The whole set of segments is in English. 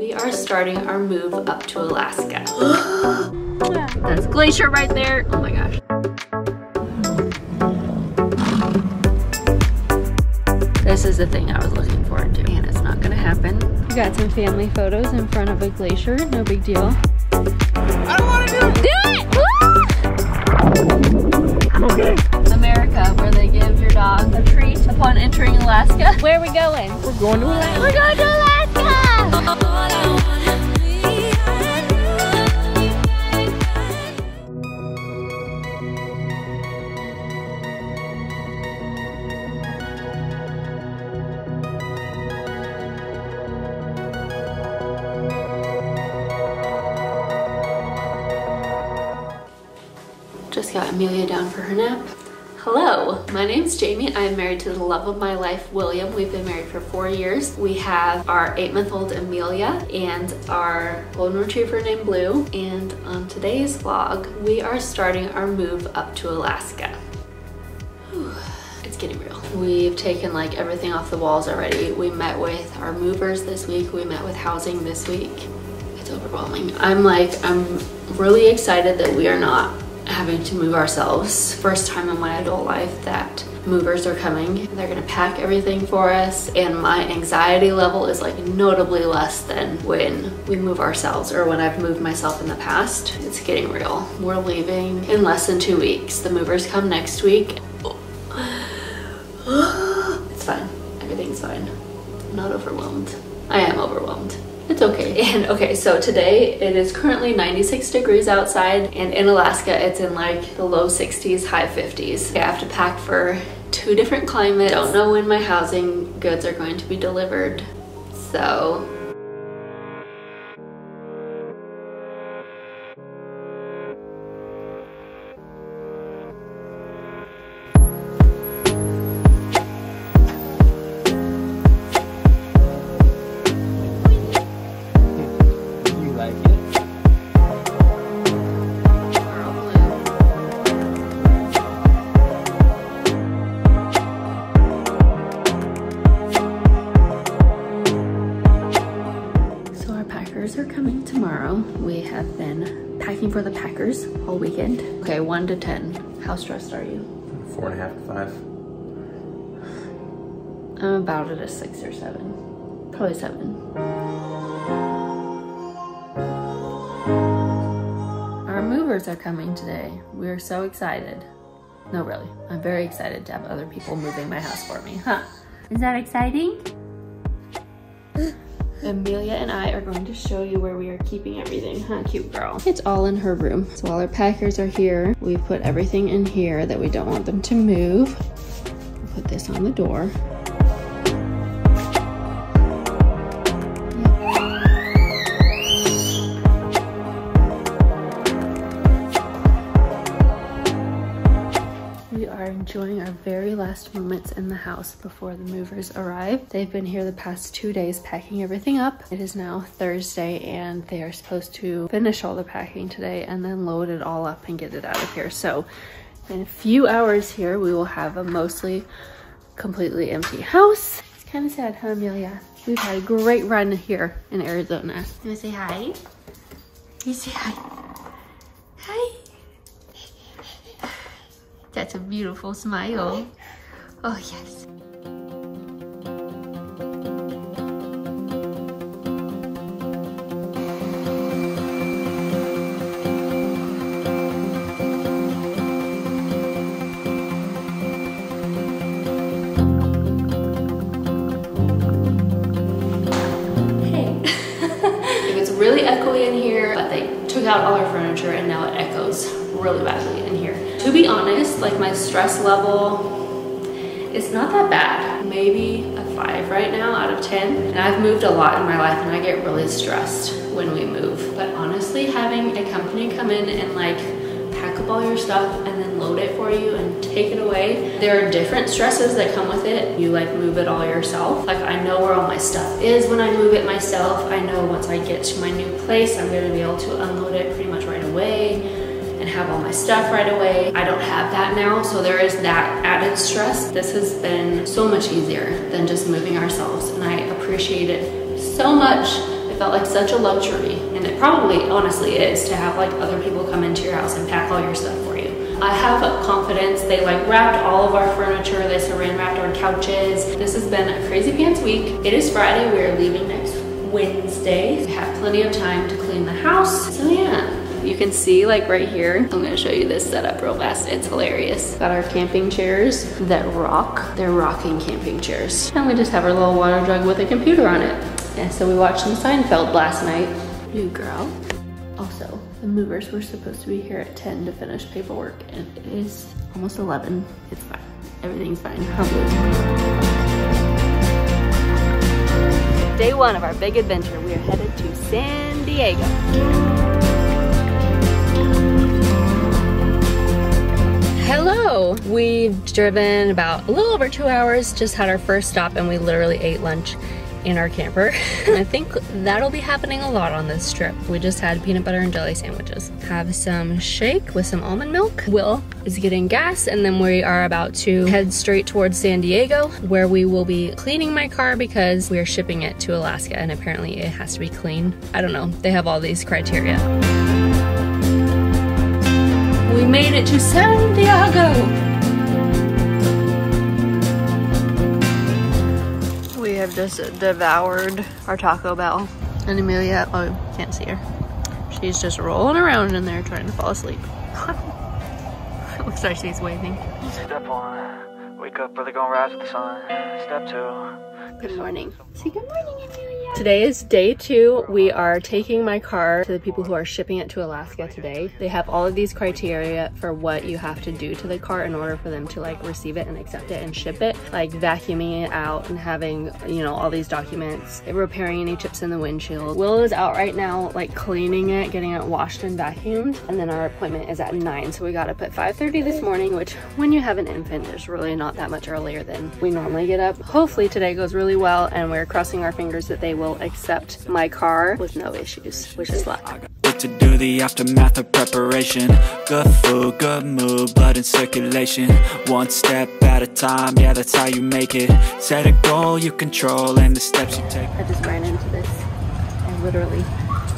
we are starting our move up to Alaska. That's a glacier right there. Oh my gosh. This is the thing I was looking forward to, and it's not gonna happen. We got some family photos in front of a glacier, no big deal. I don't wanna do it! Do it! I'm okay. America, where they give your dog a treat upon entering Alaska. Where are we going? We're going to Alaska. We're going to Alaska. Just got Amelia down for her nap. Hello, my name's Jamie. I'm married to the love of my life, William. We've been married for 4 years. We have our 8-month-old Amelia and our golden retriever named Blue. And on today's vlog, we are starting our move up to Alaska. Whew. It's getting real. We've taken like everything off the walls already. We met with our movers this week. We met with housing this week. It's overwhelming. I'm really excited that we are not having to move ourselves. First time in my adult life that movers are coming. They're gonna pack everything for us, and my anxiety level is like notably less than when we move ourselves or when I've moved myself in the past. It's getting real. We're leaving in less than 2 weeks. The movers come next week. It's fine. Everything's fine. I'm not overwhelmed. I am overwhelmed. It's okay. And okay, so today it is currently 96 degrees outside, and in Alaska it's in like the low 60s, high 50s. I have to pack for 2 different climates. Don't know when my housing goods are going to be delivered, so. For the Packers all weekend. Okay, 1 to 10. How stressed are you? 4.5 to 5. I'm about at a 6 or 7. Probably 7. Our movers are coming today. We are so excited. No, really. I'm very excited to have other people moving my house for me. Huh? Is that exciting? Amelia and I are going to show you where we are keeping everything, huh, cute girl? It's all in her room. So while our packers are here, we put everything in here that we don't want them to move. We'll put this on the door. Enjoying our very last moments in the house before the movers arrive. They've been here the past 2 days packing everything up. It is now Thursday, and they are supposed to finish all the packing today and then load it all up and get it out of here. So in a few hours here, we will have a mostly completely empty house. It's kind of sad, huh, Amelia? We've had a great run here in Arizona. You wanna say hi? You say hi. Hi. That's a beautiful smile. Oh, yes. Hey. It was really echoey in here, but they took out all our furniture and now it echoes really badly in here. To be honest, like my stress level, it's not that bad. Maybe a 5 right now out of 10. And I've moved a lot in my life and I get really stressed when we move. But honestly, having a company come in and like pack up all your stuff and then load it for you and take it away. There are different stresses that come with it. You like move it all yourself. Like I know where all my stuff is when I move it myself. I know once I get to my new place, I'm gonna be able to unload it pretty much right away and have all my stuff right away. I don't have that now, so there is that added stress. This has been so much easier than just moving ourselves, and I appreciate it so much. I felt like such a luxury, and it probably honestly is, to have like other people come into your house and pack all your stuff for you. I have confidence. They like wrapped all of our furniture. They saran wrapped our couches. This has been a crazy pants week. It is Friday. We are leaving next Wednesday. We have plenty of time to clean the house. So yeah. You can see like right here, I'm gonna show you this setup real fast. It's hilarious. Got our camping chairs that rock. They're rocking camping chairs. And we just have our little water jug with a computer on it. And so we watched some Seinfeld last night. New Girl. Also, the movers were supposed to be here at 10 to finish paperwork, and it is almost 11. It's fine. Everything's fine. Day one of our big adventure. We are headed to San Diego. Hello! We've driven about a little over 2 hours, just had our first stop, and we literally ate lunch in our camper. And I think that'll be happening a lot on this trip. We just had peanut butter and jelly sandwiches. Have some shake with some almond milk. Will is getting gas, and then we are about to head straight towards San Diego, where we will be cleaning my car because we are shipping it to Alaska, and apparently it has to be clean. I don't know, they have all these criteria. We made it to San Diego. We have just devoured our Taco Bell. And Amelia, oh, can't see her. She's just rolling around in there trying to fall asleep. Looks like she's waving. Step one, wake up, really gonna rise with the sun. Step two. Good morning. Say good morning, Amelia. Today is day two. We are taking my car to the people who are shipping it to Alaska today. They have all of these criteria for what you have to do to the car in order for them to like receive it and accept it and ship it. Like vacuuming it out and having, you know, all these documents, repairing any chips in the windshield. Willow is out right now like cleaning it, getting it washed and vacuumed. And then our appointment is at 9. So we got up at 5:30 this morning, which when you have an infant, is really not that much earlier than we normally get up. Hopefully today goes really well, and we're crossing our fingers that they will accept my car with no issues, which is luck. To do the aftermath of preparation, good food, good mood, blood in circulation, one step at a time, yeah, that's how you make it. Set a goal you control and the steps you take. I just ran into this. I literally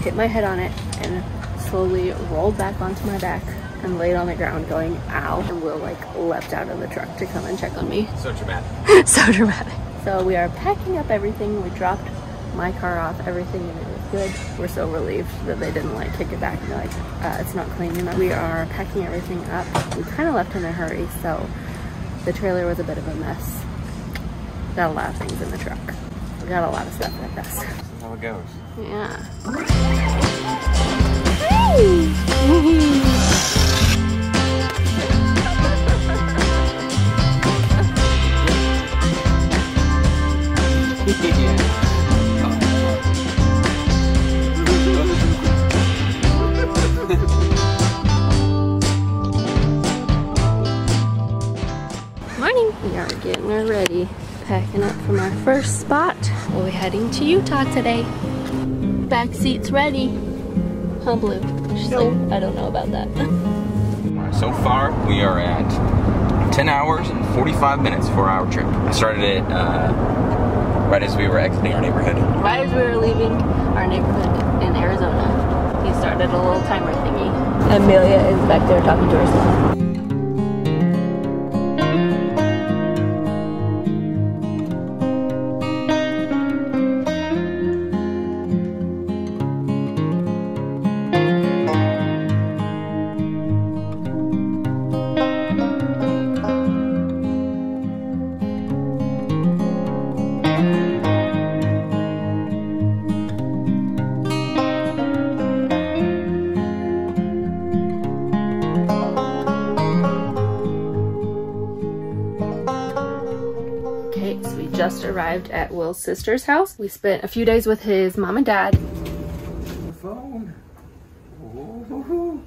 hit my head on it and slowly rolled back onto my back and laid on the ground going, ow, and Will like leapt out of the truck to come and check on me. So dramatic. So dramatic. So we are packing up everything. We dropped my car off, everything, and it was good. We're so relieved that they didn't like kick it back and be like, it's not clean enough. We are packing everything up. We kind of left in a hurry, so the trailer was a bit of a mess. Got a lot of things in the truck. We got a lot of stuff like this. That's how it goes. Yeah. Hey! Woohoo! Yeah. Getting her ready, packing up from our first spot. We're heading to Utah today. Back seat's ready. Huh, Blue? She's nope. Like, I don't know about that. So far, we are at 10 hours and 45 minutes for our trip. I started it right as we were exiting our neighborhood. Right as we were leaving our neighborhood in Arizona, he started a little timer thingy. Amelia is back there talking to herself. Just arrived at Will's sister's house. We spent a few days with his mom and dad. The phone. Oh. Oh.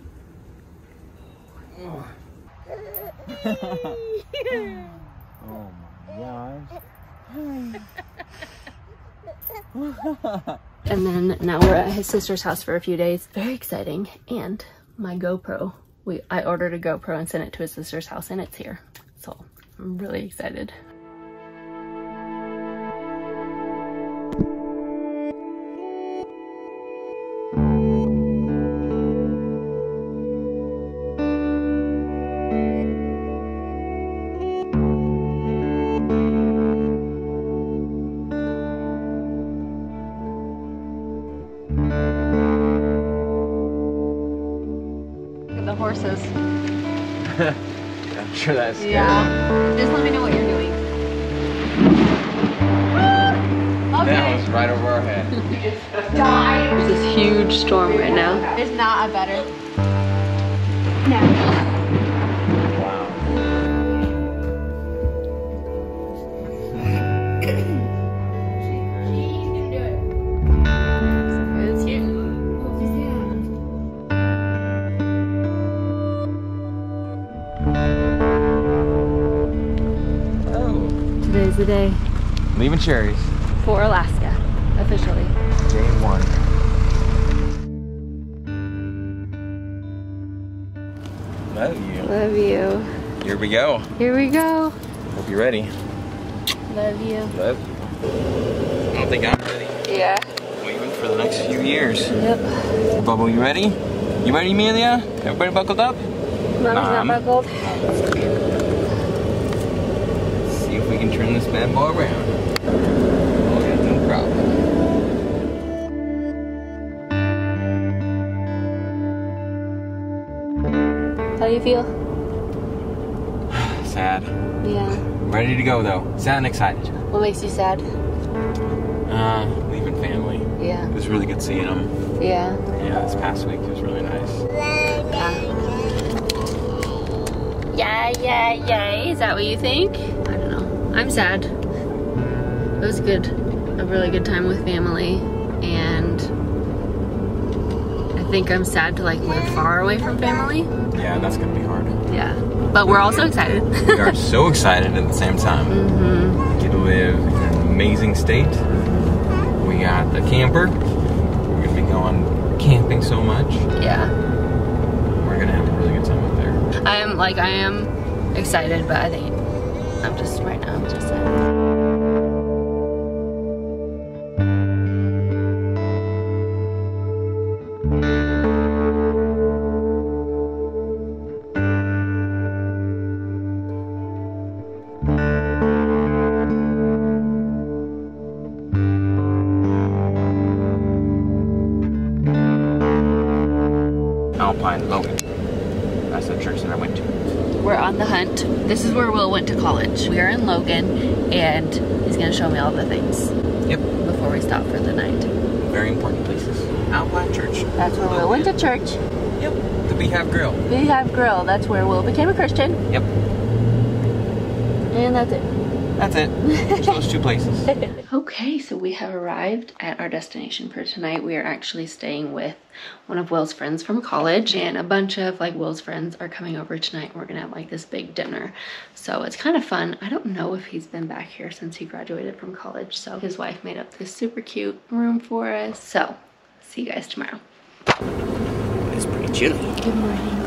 Oh my gosh. And then now we're at his sister's house for a few days. Very exciting. And my GoPro. I ordered a GoPro and sent it to his sister's house, and it's here. So I'm really excited. horses. I'm sure that's scary. Yeah. Just let me know what you're doing. Okay. That was right over our head. Die. There's this huge storm right now. There's not a better. No. The day. Leaving cherries. For Alaska, officially. Day one. Love you. Love you. Here we go. Here we go. Hope you're ready. Love you. Love you. I don't think I'm ready. Yeah. Waiting for the next few years. Yep. Bubble, you ready? You ready, Amelia? Everybody buckled up? Mom's not buckled. We can turn this bad boy around. Oh, yeah, no problem. How do you feel? Sad. Yeah. Ready to go though. Sad and excited. What makes you sad? Leaving family. Yeah. It was really good seeing them. Yeah. Yeah, this past week was really nice. Yeah, yeah, yeah. Is that what you think? I'm sad. It was good. A really good time with family, and I think I'm sad to like live far away from family. Yeah, that's gonna be hard. Yeah, but we're also excited. We are so excited at the same time. Mm-hmm. We get to live in an amazing state. We got the camper. We're gonna be going camping so much. Yeah. We're gonna have a really good time up there. I am excited, but I think I'm just, right now, I'm just Alpine Logan. That's the church that I went to. We're on the hunt. This is where Will went to college. We are in Logan, and he's gonna show me all the things. Yep. Before we stop for the night. Very important places. Outland Church. That's where Will went to church. Yep. The Beehive Grill. Beehive Grill. That's where Will became a Christian. Yep. And that's it. That's it. Just those two places. Okay, so we have arrived at our destination for tonight. We are actually staying with one of Will's friends from college, and a bunch of like Will's friends are coming over tonight. We're gonna have like this big dinner, so it's kind of fun. I don't know if he's been back here since he graduated from college, so his wife made up this super cute room for us. So see you guys tomorrow. It's pretty chilly. Good morning.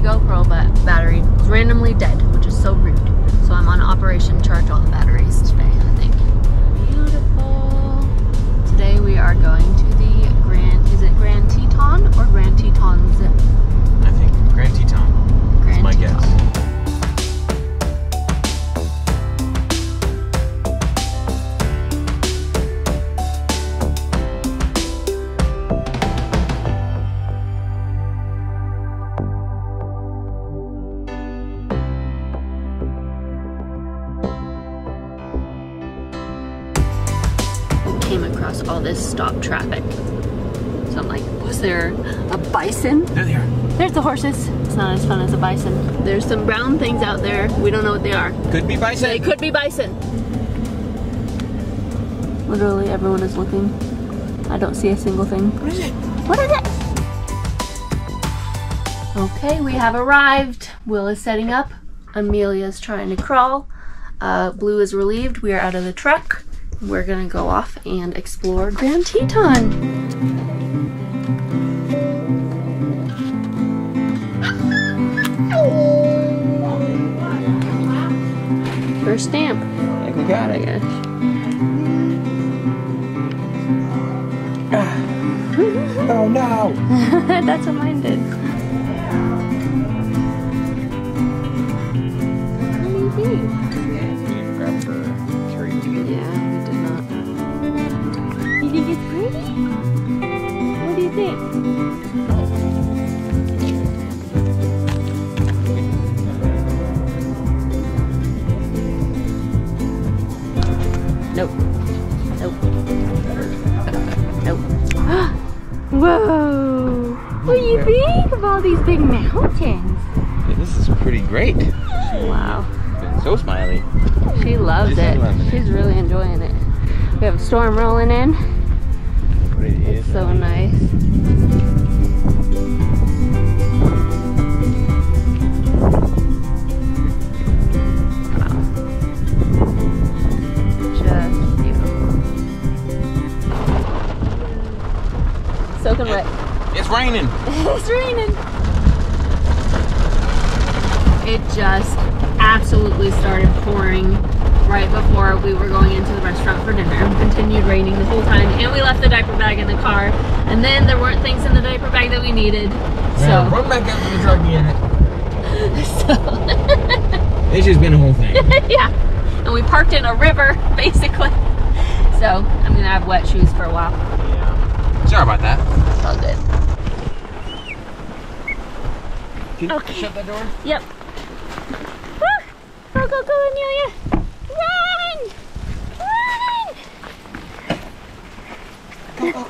GoPro, but battery is randomly dead, which is so rude. So I'm on operation charge all the batteries today, I think. Beautiful. Today we are going to the Grand Teton or Grand Tetons? I think Grand Teton. That's my guess. All this stop traffic. So I'm like, was there a bison? There they are. There's the horses. It's not as fun as a bison. There's some brown things out there. We don't know what they are. Could be bison. They could be bison. Literally everyone is looking. I don't see a single thing. What is it? What is it? Okay, we have arrived. Will is setting up. Amelia's trying to crawl. Blue is relieved. We are out of the truck. We're gonna go off and explore Grand Teton. stamp. Like we got it. Oh no! That's what mine did. Yeah, we did not. You think it's pretty? What do you think? Nope. Nope. Nope. Whoa! What do you think of all these big mountains? Yeah, this is pretty great. Wow. So smiley. She loves it. She's really enjoying it. We have a storm rolling in. It's so nice. Soaking wet. It's raining. It's raining. It just absolutely started pouring right before we were going into the restaurant for dinner. It continued raining the whole time, and we left the diaper bag in the car. And then there weren't things in the diaper bag that we needed. Yeah, so run back up to the truck and get it. It's just been a whole thing. Yeah, and we parked in a river basically. So I'm gonna have wet shoes for a while. Sorry about that. It's all good. Can you shut that door? Yep. Ah, go, Amelia. Run! Go.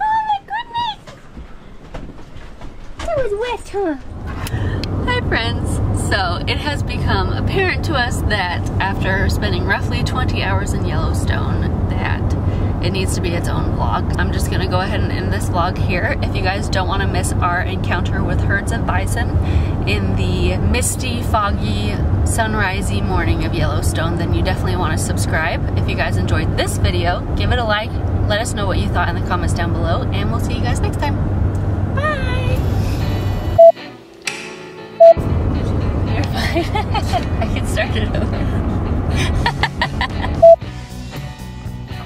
Oh my goodness! That was wet, huh? Hi friends. So it has become apparent to us that after spending roughly 20 hours in Yellowstone that it needs to be its own vlog. I'm just gonna go ahead and end this vlog here. If you guys don't wanna miss our encounter with herds of bison in the misty, foggy, sunrisey morning of Yellowstone, then you definitely wanna subscribe. If you guys enjoyed this video, give it a like, let us know what you thought in the comments down below, and we'll see you guys next time. Bye! You're fine. I can start it over.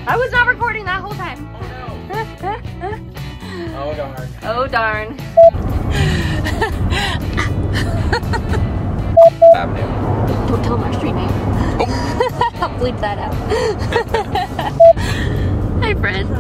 I was not recording that whole time. Oh no. Oh darn. Oh darn. Don't tell them our street name. Oh. I'll bleep that out. Hi friends.